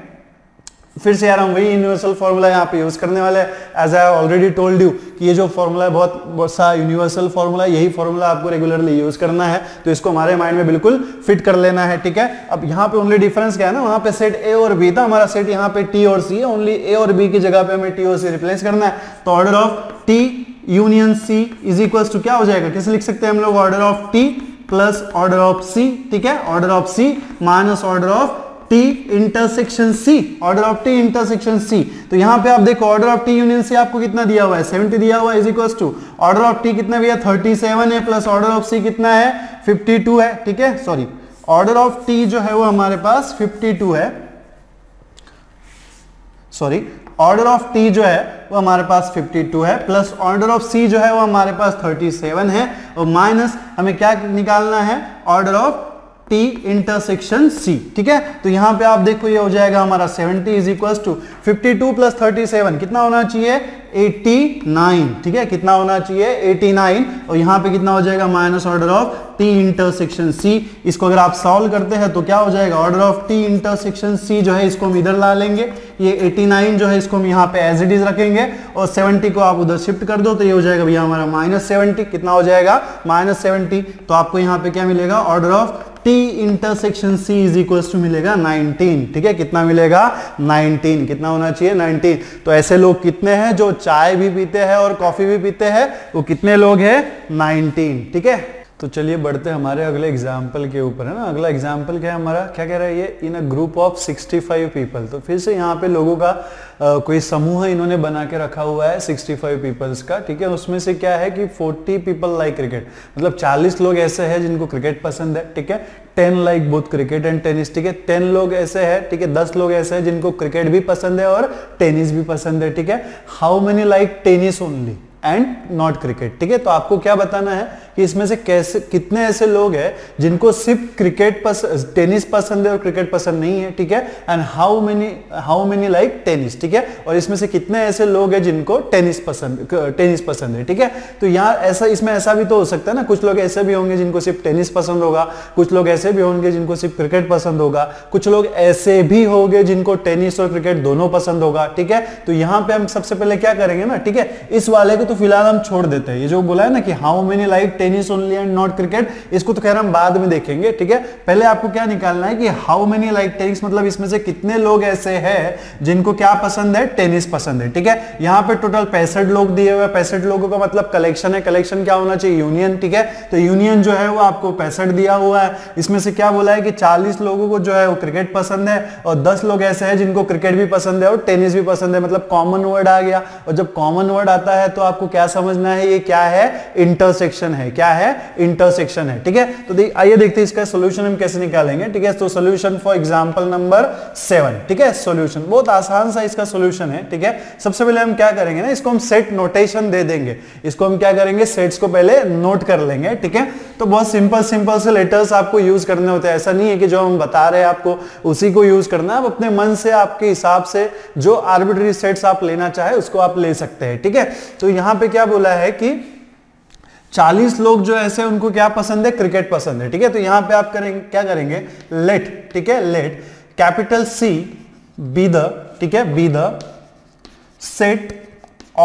फिर से यार हम वही यूनिवर्सल फॉर्मूला यहाँ पे यूज करने वाले हैं, as I already told you कि ये जो फॉर्मूला है बहुत बहुत सा यूनिवर्सल फॉर्मूला है, यही फॉर्मूला आपको रेगुलरली यूज करना है, तो इसको हमारे माइंड में बिल्कुल फिट कर लेना है, ठीक है। अब यहाँ पे ओनली डिफरेंस क्या है ना, वहाँ पे सेट ए और बी था, हमारा सेट यहाँ पे टी और सी है, ओनली ए और बी की जगह पे हमें टी और सी रिप्लेस करना है। तो order of T union C is equal to क्या हो जाएगा, कैसे लिख सकते हैं हम लोग, order of T plus order of C, ठीक है, order of C minus order of T intersection C, order of T intersection C. तो यहाँ पे आप देखो order of T union C आपको कितना दिया हुआ है, सत्तर दिया हुआ है, is equal to order of T कितना भैया, सैंतीस है, प्लस ऑर्डर ऑफ सी कितना है, बावन है, ठीक है, सॉरी ऑर्डर ऑफ टी जो है वो हमारे पास बावन है, सॉरी ऑर्डर ऑफ टी जो है वो हमारे पास बावन है, प्लस ऑर्डर ऑफ सी जो है वो हमारे पास सैंतीस है, और माइनस हमें क्या निकालना है, order of T intersection C, ठीक है। तो यहाँ पे आप देखो ये हो जाएगा हमारा सत्तर इज इक्वल टू बावन प्लस सैंतीस कितना होना चाहिए, नवासी, ठीक है, कितना होना चाहिए, नवासी, और यहाँ पे कितना हो जाएगा, minus order of T intersection C. इसको अगर आप सॉल्व करते हैं तो क्या हो जाएगा, order of T intersection C जो है इसको हम इधर ला लेंगे, ये नवासी जो है इसको हम यहाँ पे एज इट इज रखेंगे, और सत्तर को आप उधर शिफ्ट कर दो तो ये हो जाएगा भैया हमारा माइनस सेवेंटी, कितना हो जाएगा, माइनस सेवेंटी। तो आपको यहाँ पे क्या मिलेगा, order of T intersection C is equal to मिलेगा नाइनटीन। ठीक है, कितना मिलेगा नाइनटीन, कितना होना चाहिए नाइनटीन। तो ऐसे लोग कितने हैं जो चाय भी पीते हैं और कॉफी भी पीते हैं, वो कितने लोग हैं नाइनटीन। ठीक है, तो चलिए बढ़ते हैं हमारे अगले एग्जाम्पल के ऊपर, है ना। अगला एग्जाम्पल क्या है हमारा, क्या कह रहा है ये, in a group of sixty five people. तो फिर से यहाँ पे लोगों का आ, कोई समूह इन्होंने बना के रखा हुआ है सिक्सटी फाइव पीपल्स का। ठीक है, उसमें से क्या है कि फोर्टी पीपल लाइक क्रिकेट, मतलब चालीस लोग ऐसे हैं जिनको क्रिकेट पसंद है। ठीक है, ten like both cricket and tennis. ठीक है, टेन लोग ऐसे हैं, ठीक है, दस लोग ऐसे हैं जिनको क्रिकेट भी पसंद है और टेनिस भी पसंद है। ठीक है, how many like tennis only and not cricket. ठीक है, तो आपको क्या बताना है कि इसमें से कैसे कितने ऐसे लोग हैं जिनको सिर्फ क्रिकेट पसंद, टेनिस पसंद है और क्रिकेट पसंद नहीं है। ठीक है, and how many how many like tennis. ठीक है, और इसमें से कितने ऐसे लोग हैं जिनको टेनिस पसंद टेनिस पसंद है। ठीक है, तो यहाँ ऐसा इसमें ऐसा भी तो हो सकता है ना, कुछ लोग ऐसे भी होंगे जिनको सिर्फ टेनिस पसंद होगा, कुछ लोग ऐसे भी होंगे जिनको सिर्फ क्रिकेट पसंद होगा, कुछ लोग ऐसे भी होंगे जिनको टेनिस और क्रिकेट दोनों पसंद होगा। ठीक है, तो यहाँ पे हम सबसे पहले क्या करेंगे ना, ठीक है, इस वाले को तो फिलहाल हम छोड़ देते हैं। ये जो बोला है ना कि how many like tennis only and not cricket, इसको तो खैर हम बाद में देखेंगे। ठीक है, पहले आपको क्या निकालना है कि हाउ मेनी लाइक टेनिस, मतलब इसमें से कितने लोग ऐसे हैं जिनको क्या पसंद है, टेनिस पसंद है। ठीक है, यहाँ पे टोटल पैंसठ लोग दिए हुए, पैंसठ लोगों का मतलब कलेक्शन है, कलेक्शन क्या होना चाहिए यूनियन। ठीक है, तो यूनियन जो है वो आपको पैंसठ दिया हुआ है। इसमें से क्या बोला है कि चालीस लोगों को जो है वो क्रिकेट पसंद है और दस लोग ऐसे हैं जिनको क्रिकेट भी पसंद है और टेनिस भी पसंद है, मतलब कॉमन वर्ड आ गया। और जब कॉमन वर्ड आता है तो आपको क्या समझना है, ये क्या है इंटरसेक्शन है, क्या है इंटरसेक्शन है। ठीक है, तो आइए देखते हैं इसका सॉल्यूशन हम कैसे निकालेंगे। ठीक है, तो solution for example number seven. ठीक है, सॉल्यूशन बहुत आसान सा इसका सॉल्यूशन है। ठीक है, सबसे पहले हम क्या करेंगे ना, इसको हम सेट नोटेशन दे देंगे, इसको हम क्या करेंगे सेट्स को पहले नोट कर लेंगे। ठीक है, तो बहुत सिंपल सिंपल से लेटर्स आपको यूज करने होते हैं, ऐसा नहीं है कि जो हम बता रहे हैं आपको उसी को यूज करना है, आप अपने मन से आपके हिसाब से जो आर्बिट्री सेट्स आप लेना चाहे उसको आप ले सकते हैं। ठीक है, तो यहाँ पे क्या बोला है कि चालीस लोग जो ऐसे उनको क्या पसंद है, क्रिकेट पसंद है। ठीक है, तो यहाँ पे आप करेंगे क्या करेंगे लेट, ठीक है, let capital C be the, ठीक है, be the set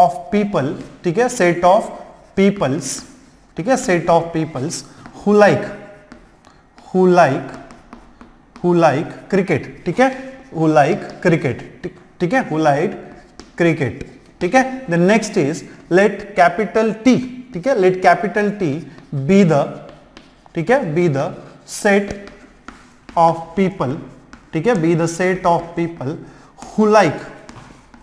of people, ठीक है, सेट ऑफ पीपल्स, ठीक है, set of peoples who like who like who like cricket. ठीक है, हु लाइक क्रिकेट, ठीक है, हु लाइक क्रिकेट। ठीक है, the next is let capital T, ठीक है, let capital T be the, ठीक है, be the set of people, ठीक है, be the set of people who like,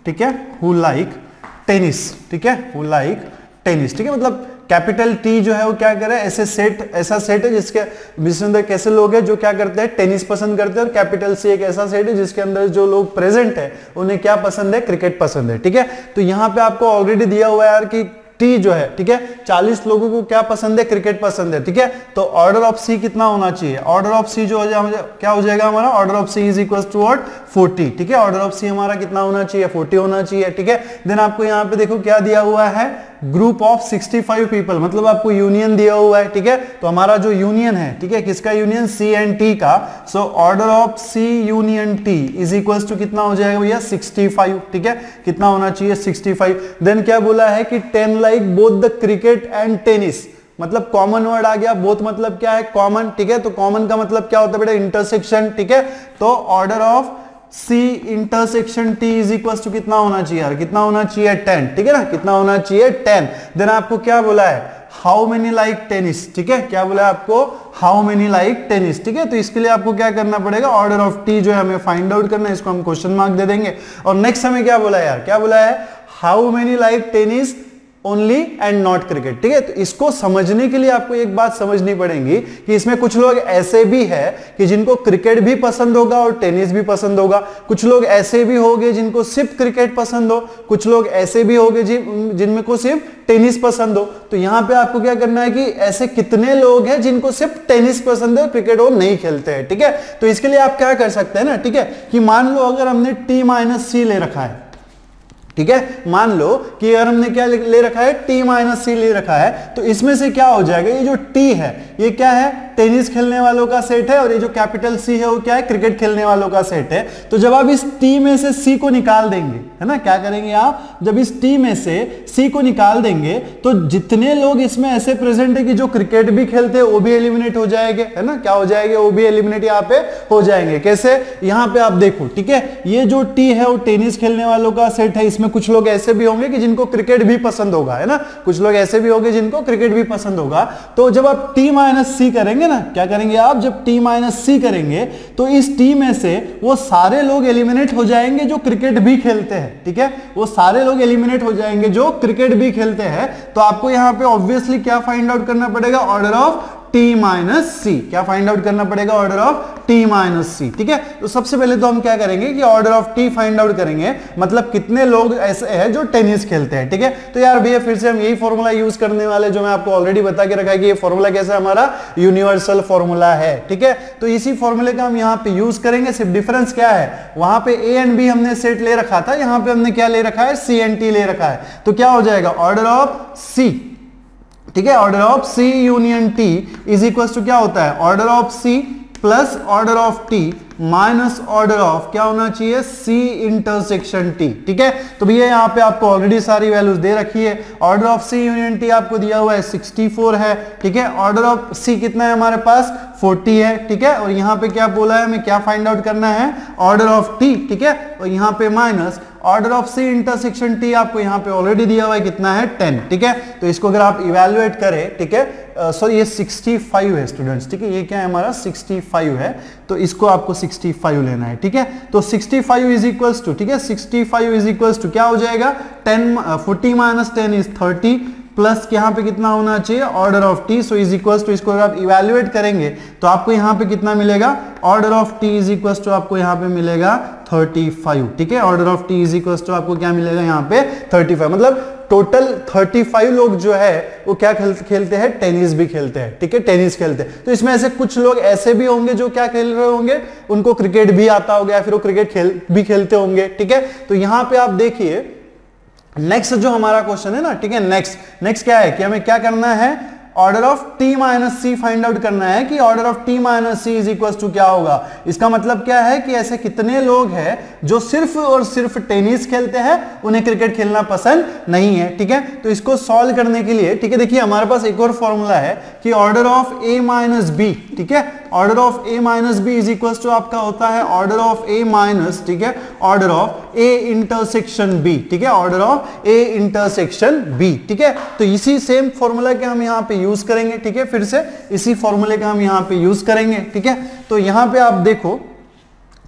ठीक है, हु लाइक टेनिस, ठीक है, हु लाइक टेनिस। ठीक है, मतलब कैपिटल टी जो है वो क्या करे, ऐसे सेट, ऐसा सेट है जिसके जिसके अंदर कैसे लोग हैं जो क्या करते हैं टेनिस पसंद करते हैं, और कैपिटल सी एक ऐसा सेट है जिसके अंदर जो लोग प्रेजेंट है उन्हें क्या पसंद है, क्रिकेट पसंद है। ठीक है, तो यहाँ पे आपको ऑलरेडी दिया हुआ है यार कि टी जो है, ठीक है, चालीस लोगों को क्या पसंद है, क्रिकेट पसंद है। ठीक है, तो ऑर्डर ऑफ सी कितना होना चाहिए, ऑर्डर ऑफ सी जो हो जाए क्या हो जाएगा हमारा, order of C is equal to what forty. ठीक है, ऑर्डर ऑफ सी हमारा कितना होना चाहिए, फोर्टी होना चाहिए। ठीक है, देन आपको यहाँ पे देखो क्या दिया हुआ है, group of sixty five people, मतलब आपको यूनियन दिया हुआ है। ठीक है, तो हमारा जो यूनियन है, ठीक है, किसका यूनियन, सी एंड टी का। So order of C union T is equal to कितना हो जाएगा भैया, सिक्सटी फाइव। ठीक है, कितना होना चाहिए सिक्सटी फाइव। देन क्या बोला है कि ten like both the cricket and tennis, मतलब कॉमन वर्ड आ गया, बोथ मतलब क्या है कॉमन। ठीक है, तो कॉमन का मतलब क्या होता है बेटा, इंटरसेक्शन। ठीक है, तो order of C intersection T is equal to कितना होना चाहिए यार, कितना होना चाहिए टेन। ठीक है ना, कितना होना चाहिए टेन। देन आपको क्या बोला है, हाउ मेनी लाइक टेनिस। ठीक है, क्या बोला है आपको, हाउ मेनी लाइक टेनिस। ठीक है, तो इसके लिए आपको क्या करना पड़ेगा, ऑर्डर ऑफ T जो है हमें फाइंड आउट करना है, इसको हम क्वेश्चन मार्क दे देंगे। और नेक्स्ट हमें क्या बोला है यार, क्या बोला है, how many like tennis only and not cricket. ठीक है, तो इसको समझने के लिए आपको एक बात समझनी पड़ेगी कि इसमें कुछ लोग ऐसे भी है कि जिनको क्रिकेट भी पसंद होगा और टेनिस भी पसंद होगा, कुछ लोग ऐसे भी होंगे जिनको सिर्फ क्रिकेट पसंद हो, कुछ लोग ऐसे भी होंगे जिनमें को सिर्फ टेनिस पसंद हो। तो यहाँ पे आपको क्या करना है कि ऐसे कितने लोग हैं जिनको सिर्फ टेनिस पसंद है और क्रिकेट वो नहीं खेलते हैं। ठीक है, तो इसके लिए आप क्या कर सकते हैं ना, ठीक है, कि मान लो अगर हमने टी माइनस सी ले रखा है, ठीक है, मान लो कि यार हमने क्या ले रखा है, टी माइनस सी ले रखा है, तो इसमें से क्या हो जाएगा, ये जो टी है ये क्या है टेनिस खेलने वालों का सेट है और ये जो कैपिटल सी है वो क्या है, क्रिकेट खेलने वालों का सेट है। तो जब आप इस टी में से सी को निकाल देंगे, है ना, क्या करेंगे आप, जब इस टी में से सी को निकाल देंगे तो जितने लोग इसमें ऐसे प्रेजेंट है कि जो क्रिकेट भी खेलते हैं वो भी एलिमिनेट हो जाएंगे, है ना, क्या हो जाएंगे, वो भी एलिमिनेट यहाँ पे हो जाएंगे। कैसे, यहाँ पे आप देखो, ठीक है, ये जो टी है वो टेनिस खेलने वालों का सेट है, इसमें कुछ लोग ऐसे भी होंगे कि जिनको क्रिकेट भी पसंद होगा, है ना, कुछ लोग ऐसे भी होंगे जिनको क्रिकेट भी पसंद होगा। तो जब आप टी माइनस सी करेंगे ना, क्या करेंगे आप, जब टी माइनस सी करेंगे तो इस टी में से वो सारे लोग एलिमिनेट हो जाएंगे जो क्रिकेट भी खेलते हैं, ठीक है, वो सारे लोग एलिमिनेट हो जाएंगे जो क्रिकेट भी खेलते हैं। तो आपको यहाँ पे ऑब्वियसली क्या फाइंड आउट करना पड़ेगा, order of T minus C, क्या फाइंड आउट करना पड़ेगा, order of T minus C, ठीक है। तो सबसे पहले तो हम क्या करेंगे कि order of T find out करेंगे, मतलब कितने लोग ऐसे हैं जो टेनिस खेलते हैं, ठीक है। तो यार भैया फिर से हम यही फॉर्मूला यूज करने वाले जो मैं आपको ऑलरेडी बता के रखा है कि ये फॉर्मूला कैसा हमारा यूनिवर्सल फॉर्मूला है, ठीक है। तो इसी फॉर्मूले का हम यहाँ पे यूज करेंगे, सिर्फ डिफरेंस क्या है, वहां पे ए एंड बी हमने सेट ले रखा था, यहाँ पे हमने क्या ले रखा है, सी एंड टी ले रखा है। तो क्या हो जाएगा, ऑर्डर ऑफ सी, ठीक है, order of C union T is equal to क्या होता है, order of C plus order of T minus order of क्या होना चाहिए, C इंटरसेक्शन T, ठीक है। तो भैया यहाँ पे आपको ऑलरेडी सारी वैल्यूज दे रखी है। Order of C union T आपको दिया हुआ है सिक्सटी फोर है, ठीक है। ऑर्डर ऑफ C कितना है हमारे पास, फोर्टी है, ठीक है। और यहाँ पे क्या बोला है हमें, क्या फाइंड आउट करना है, ऑर्डर ऑफ T, ठीक है। और यहाँ पे minus order of C intersection T आपको यहाँ पे ऑलरेडी दिया हुआ है कितना है, टेन, ठीक है। तो इसको अगर आप इवेल्युएट करें, ठीक है, सॉरी ये सिक्सटी फाइव है स्टूडेंट्स, ठीक है, ये क्या है हमारा सिक्सटी फाइव है, तो इसको आपको सिक्सटी फाइव लेना है, ठीक है। तो sixty five is equals to, ठीक है, sixty five is equals to क्या हो जाएगा, ten, forty minus ten is thirty, plus यहाँ पे कितना होना चाहिए, order of T, so is equals to, इसको अगर आप इवेल्युएट करेंगे तो आपको यहाँ पे कितना मिलेगा, order of T is equals to आपको यहाँ पे मिलेगा थर्टी फाइव, ठीक है। Order of T is equals to आपको क्या मिलेगा यहाँ पे थर्टी फाइव, मतलब टोटल थर्टी फाइव लोग जो है वो क्या खेलते हैं, टेनिस भी खेलते हैं, ठीक है, टेनिस खेलते हैं। तो इसमें ऐसे कुछ लोग ऐसे भी होंगे जो क्या खेल रहे होंगे, उनको क्रिकेट भी आता होगा या फिर वो क्रिकेट खेल भी खेलते होंगे, ठीक है। तो यहाँ पे आप देखिए नेक्स्ट जो हमारा क्वेश्चन है ना, ठीक है, नेक्स्ट नेक्स्ट क्या है कि हमें क्या करना है, order of t minus C find out करना है कि order of t minus C is equal to क्या होगा। इसका मतलब क्या है कि ऐसे कितने लोग हैं जो सिर्फ और सिर्फ टेनिस खेलते हैं, उन्हें क्रिकेट खेलना पसंद नहीं है, ठीक है। तो इसको सॉल्व करने के लिए, ठीक है, देखिए हमारे पास एक और फॉर्मूला है कि order of a minus B, ठीक है, order of a minus B is equal to आपका होता है ऑर्डर ऑफ a माइनस, ठीक है, order of a intersection b, ठीक है, order of a intersection b, ठीक है। तो इसी सेम फॉर्मूला के हम यहाँ पे यूज करेंगे, ठीक है, फिर से इसी फॉर्मूले का हम यहाँ पे यूज करेंगे, ठीक है। तो यहाँ पे आप देखो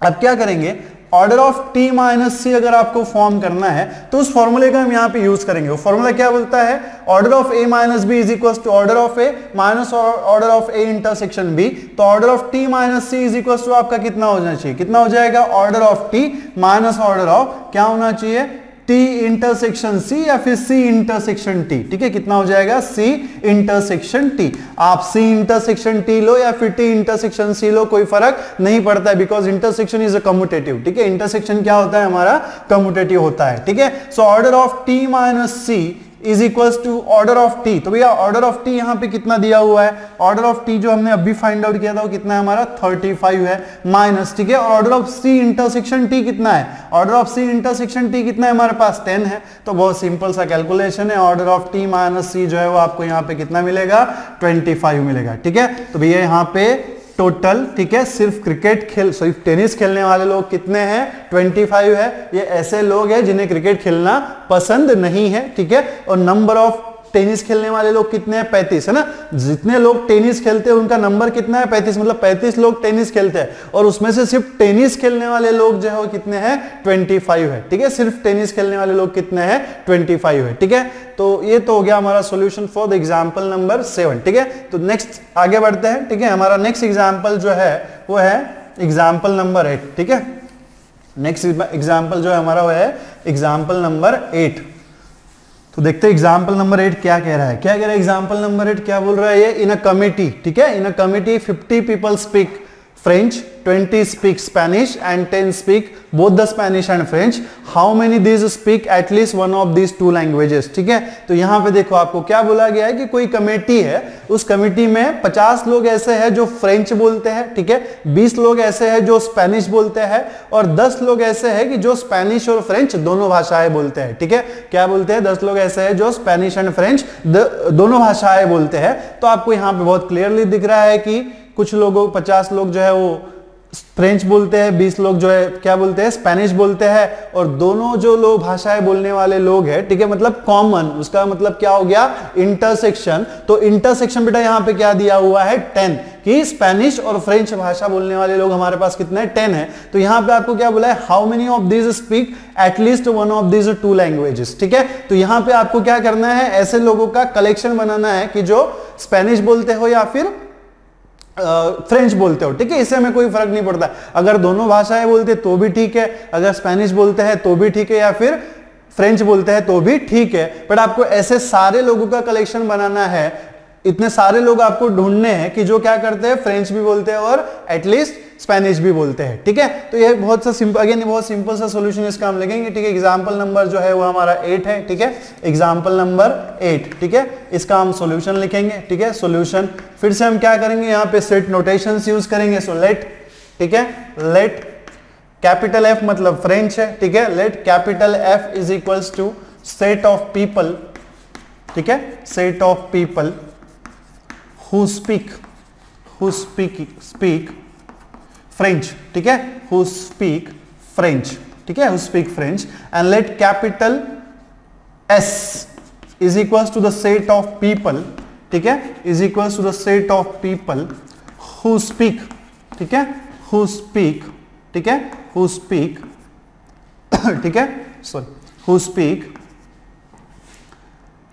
अब क्या करेंगे, order of t minus C अगर आपको फॉर्म करना है तो उस फॉर्मूले का हम यहाँ पे यूज करेंगे। वो फॉर्मूला क्या बोलता है, order of a minus B is equal to order of a minus order of a intersection b। तो order of t minus C is equal to आपका कितना हो जाना चाहिए, कितना हो जाएगा, order of t minus order of क्या होना चाहिए, T इंटरसेक्शन C या फिर C इंटरसेक्शन T, ठीक है, कितना हो जाएगा, C इंटरसेक्शन T। आप C इंटरसेक्शन T लो या फिर T इंटरसेक्शन C लो, कोई फर्क नहीं पड़ता है, because intersection is a commutative, ठीक है, इंटरसेक्शन क्या होता है हमारा, कम्यूटेटिव होता है, ठीक है। So order of T minus C is equal to order of T. तो भैया ऑर्डर ऑफ टी यहाँ पे कितना दिया हुआ है, ऑर्डर ऑफ टी जो हमने अभी फाइंड आउट किया था वो कितना है हमारा थर्टी फाइव है माइनस, ठीक है, और order of C intersection T कितना है, order of C intersection T कितना है हमारे पास टेन है। तो बहुत सिंपल सा कैलकुलेशन है, order of T minus C जो है वो आपको यहाँ पे कितना मिलेगा, ट्वेंटी फाइव मिलेगा, ठीक है। तो भैया यहाँ पे टोटल, ठीक है, सिर्फ क्रिकेट खेल सिर्फ टेनिस खेलने वाले लोग कितने हैं, ट्वेंटी फाइव है। ये ऐसे लोग हैं जिन्हें क्रिकेट खेलना पसंद नहीं है, ठीक है। और नंबर ऑफ टेनिस खेलने वाले लोग कितने हैं, पैंतीस है ना, जितने लोग टेनिस खेलते हैं उनका नंबर कितना है, पैंतीस, मतलब पैंतीस लोग टेनिस खेलते हैं और उसमें से सिर्फ टेनिस खेलने वाले लोग जो है वो कितने हैं, ट्वेंटी फाइव है, ठीक है, सिर्फ टेनिस खेलने वाले लोग कितने हैं, ट्वेंटी फाइव है, ठीक है। तो ये तो हो गया हमारा solution for the example number seven, ठीक है। तो नेक्स्ट आगे बढ़ते हैं, ठीक है, हमारा नेक्स्ट एग्जाम्पल जो है वो है एग्जाम्पल नंबर एट, ठीक है। नेक्स्ट एग्जाम्पल जो है हमारा वो है एग्जाम्पल नंबर एट। तो देखते हैं एग्जाम्पल नंबर एट क्या कह रहा है, क्या कह रहा है एग्जाम्पल नंबर एट, क्या बोल रहा है ये, इन अ कमिटी, ठीक है, in a committee fifty people speak French, twenty speak Spanish and ten speak both the Spanish and French. How many these speak at least one of these two languages? ठीक है, तो यहाँ पे देखो आपको क्या बोला गया है कि कोई कमेटी है, उस कमेटी में पचास लोग ऐसे हैं जो फ्रेंच बोलते हैं, ठीक है, बीस लोग ऐसे हैं जो स्पेनिश बोलते हैं और दस लोग ऐसे हैं कि जो स्पेनिश और फ्रेंच दोनों भाषाएं बोलते हैं। ठीक है, क्या बोलते हैं, दस लोग ऐसे हैं जो स्पेनिश एंड फ्रेंच दोनों भाषाएं बोलते हैं। तो आपको यहाँ पे बहुत क्लियरली दिख रहा है कि कुछ लोगों पचास लोग जो है वो फ्रेंच बोलते हैं, बीस लोग जो है क्या बोलते हैं स्पेनिश बोलते हैं और दोनों जो लोग भाषाएं बोलने वाले लोग हैं, ठीक है, मतलब कॉमन, उसका मतलब क्या हो गया इंटरसेक्शन। तो इंटरसेक्शन बेटा यहाँ पे क्या दिया हुआ है टेन, कि स्पेनिश और फ्रेंच भाषा बोलने वाले लोग हमारे पास कितने टेन है। तो यहाँ पे आपको क्या बोला है, how many of these speak at least one of these two languages. ठीक है, तो यहाँ पे आपको क्या करना है, ऐसे लोगों का कलेक्शन बनाना है कि जो स्पेनिश बोलते हो या फिर फ्रेंच uh, बोलते हो। ठीक है, इससे हमें कोई फर्क नहीं पड़ता, अगर दोनों भाषाएं बोलते तो भी ठीक है, अगर स्पेनिश बोलते हैं तो भी ठीक है, या फिर फ्रेंच बोलते हैं तो भी ठीक है, बट आपको ऐसे सारे लोगों का कलेक्शन बनाना है। इतने सारे लोग आपको ढूंढने हैं कि जो क्या करते हैं फ्रेंच भी बोलते हैं और एटलीस्ट स्पेनिश भी बोलते हैं। ठीक है, तो ये बहुत सा सिंपल, अगेन बहुत सिंपल सा सॉल्यूशन इसका हम लगेंगे। ठीक है, एग्जांपल नंबर जो है वो हमारा एट है। ठीक है, एग्जांपल नंबर एट, ठीक है, इसका हम सॉल्यूशन लिखेंगे। ठीक है, सॉल्यूशन फिर से हम क्या करेंगे, यहाँ पे सेट नोटेशन यूज करेंगे। सो लेट, ठीक है, लेट कैपिटल एफ मतलब फ्रेंच है, ठीक है, let capital F is equals to set of people, ठीक है, set of people Who speak, who speak, speak French, ठीक है, who speak French, ठीक है, who speak French, and let capital S is equals to the set of people, ठीक है, is equals to the set of people who speak, ठीक है, who speak, ठीक है, who speak, ठीक है, sorry, who speak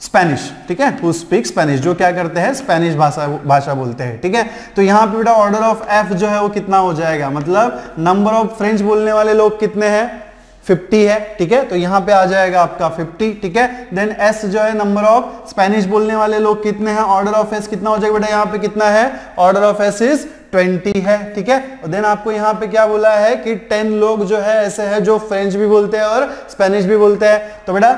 स्पेनिश, ठीक है, who speak स्पेनिश, जो क्या करते हैं स्पेनिश भाषा भाषा बोलते हैं। ठीक है, तो यहाँ पे बेटा ऑर्डर ऑफ एफ जो है वो कितना हो जाएगा, मतलब नंबर ऑफ फ्रेंच बोलने वाले लोग कितने हैं पचास है, ठीक है, तो यहाँ पे आ जाएगा आपका पचास, ठीक है, देन एस जो है नंबर ऑफ स्पेनिश बोलने वाले लोग कितने हैं, ऑर्डर ऑफ एस कितना हो जाएगा बेटा, यहाँ पे कितना है, ऑर्डर ऑफ एस इज बीस है। ठीक है, और देन आपको यहाँ पे क्या बोला है कि दस लोग जो है ऐसे है जो फ्रेंच भी बोलते हैं और स्पेनिश भी बोलते हैं। तो बेटा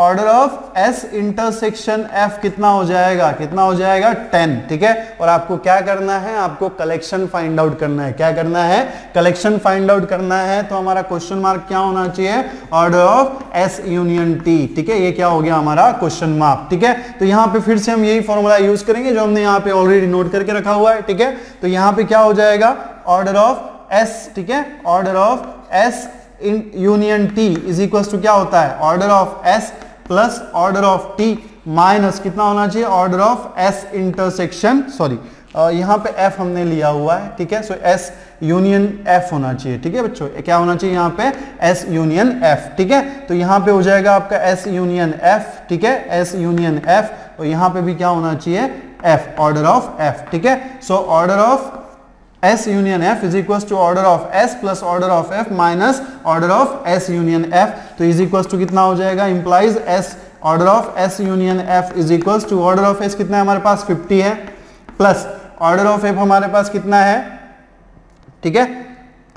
order of S intersection F कितना हो जाएगा, कितना हो जाएगा टेन, ठीक है, और आपको क्या करना है, आपको कलेक्शन फाइंड आउट करना है। क्या करना है, कलेक्शन फाइंड आउट करना है। तो हमारा क्वेश्चन मार्क क्या होना चाहिए, order of S union T, ठीक है, ये क्या हो गया हमारा क्वेश्चन मार्क। ठीक है, तो यहाँ पे फिर से हम यही फॉर्मूला यूज करेंगे जो हमने यहाँ पे ऑलरेडी नोट करके रखा हुआ है। ठीक है, तो यहाँ पे क्या हो जाएगा, ऑर्डर ऑफ एस, ठीक है, order of S in union T is equals to क्या होता है, order of S plus order of T minus कितना होना चाहिए, order of S intersection, sorry यहाँ पे f हमने लिया हुआ है, ठीक है, सो s यूनियन f होना चाहिए। ठीक है बच्चों, क्या होना चाहिए यहाँ पे, s यूनियन f, ठीक है, तो यहाँ पे हो जाएगा आपका s यूनियन f, ठीक है, s यूनियन f, और यहाँ पे भी क्या होना चाहिए f, ऑर्डर ऑफ f, ठीक है, so order of S union F is equals to order of S plus order of F minus order of S union F, तो is equals to कितना हो जाएगा, implies S order of S union F is equals to order of S कितना है हमारे पास पचास है plus order of F हमारे पास कितना है, ठीक है,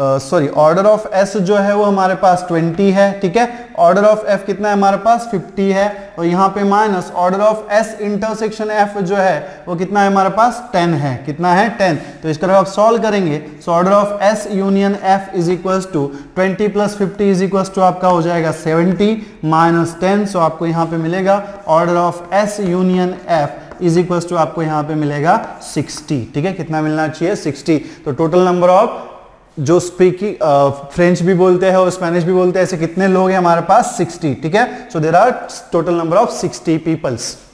sorry uh, order of S जो है वो हमारे पास बीस है, ठीक है, ऑर्डर ऑफ एफ कितना है हमारे पास पचास है, और यहाँ पे minus order of S intersection F जो है वो कितना है हमारे पास दस है, कितना है दस, तो इस तरह आप सॉल्व करेंगे। So order of S union F is equals to twenty plus fifty is equals to आपका हो जाएगा सेवेंटी माइनस टेन, सो आपको यहाँ पे मिलेगा order of S union F is equals to आपको यहाँ पे मिलेगा सिक्सटी, ठीक है, कितना मिलना चाहिए सिक्सटी। तो टोटल नंबर ऑफ जो स्पीकिंग फ्रेंच भी बोलते हैं और स्पेनिश भी बोलते हैं ऐसे कितने लोग हैं हमारे पास साठ, ठीक है, so there are total number of साठ पीपल्स।